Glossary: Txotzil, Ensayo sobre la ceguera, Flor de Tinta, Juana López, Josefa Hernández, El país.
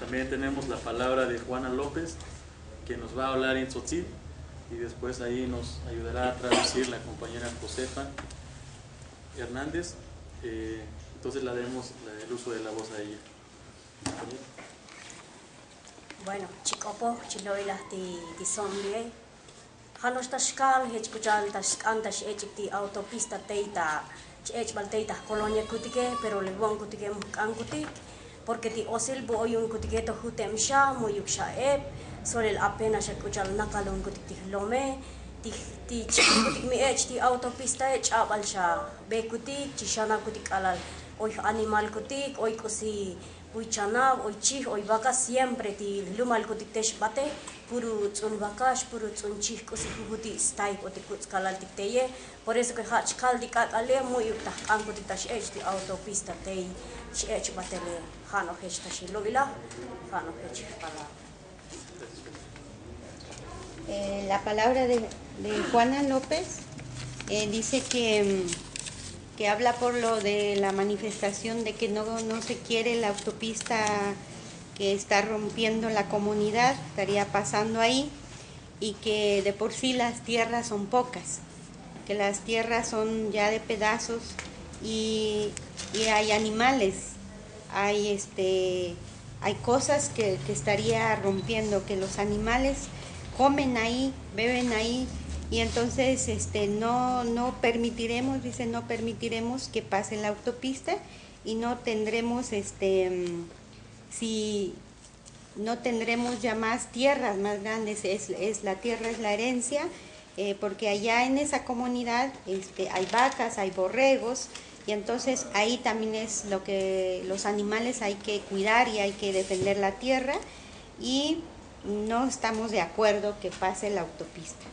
También tenemos la palabra de Juana López, que nos va a hablar en Txotzil, y después ahí nos ayudará a traducir la compañera Josefa Hernández. Entonces le daremos el uso de la voz a ella. Bueno, chikopo, chiloila ti sonlie. Halos tashkal, hechkuchal tashkan tash echik ti autopista teita, ech balteita colonia kutique, pero le bon kutique mukan kutik. Porque ti osil bo oyun kutiketo hutem sha, muyuk sha eb, solel apenas escuchal nakalon kutik tihlome, ti kutik mi ech, ti autopista ech abal sha, be kutik, chishana kutik alal, oy animal kutik, oy kosi, oy chanab, oy chih, oy vaca, siempre ti lumal kutik tesh bate, puru tsun vakash, puru tsun chih, kosi kukuti, stay kutik kutskalal tik teye, por eso que hachkal dikat ale, muyuk tahkan kutik tash ech, ti autopista tey, ech batele. La palabra de Juana López dice que habla por lo de la manifestación de que no se quiere la autopista que está rompiendo la comunidad, estaría pasando ahí, y que de por sí las tierras son pocas, que las tierras son ya de pedazos y hay animales. Hay cosas que estaría rompiendo, que los animales comen ahí, beben ahí, y entonces no permitiremos, dice, no permitiremos que pase la autopista, y no tendremos ya más tierras más grandes. La tierra es la herencia, porque allá en esa comunidad hay vacas, hay borregos. Y entonces ahí también es lo que los animales hay que cuidar y hay que defender la tierra, y no estamos de acuerdo que pase la autopista.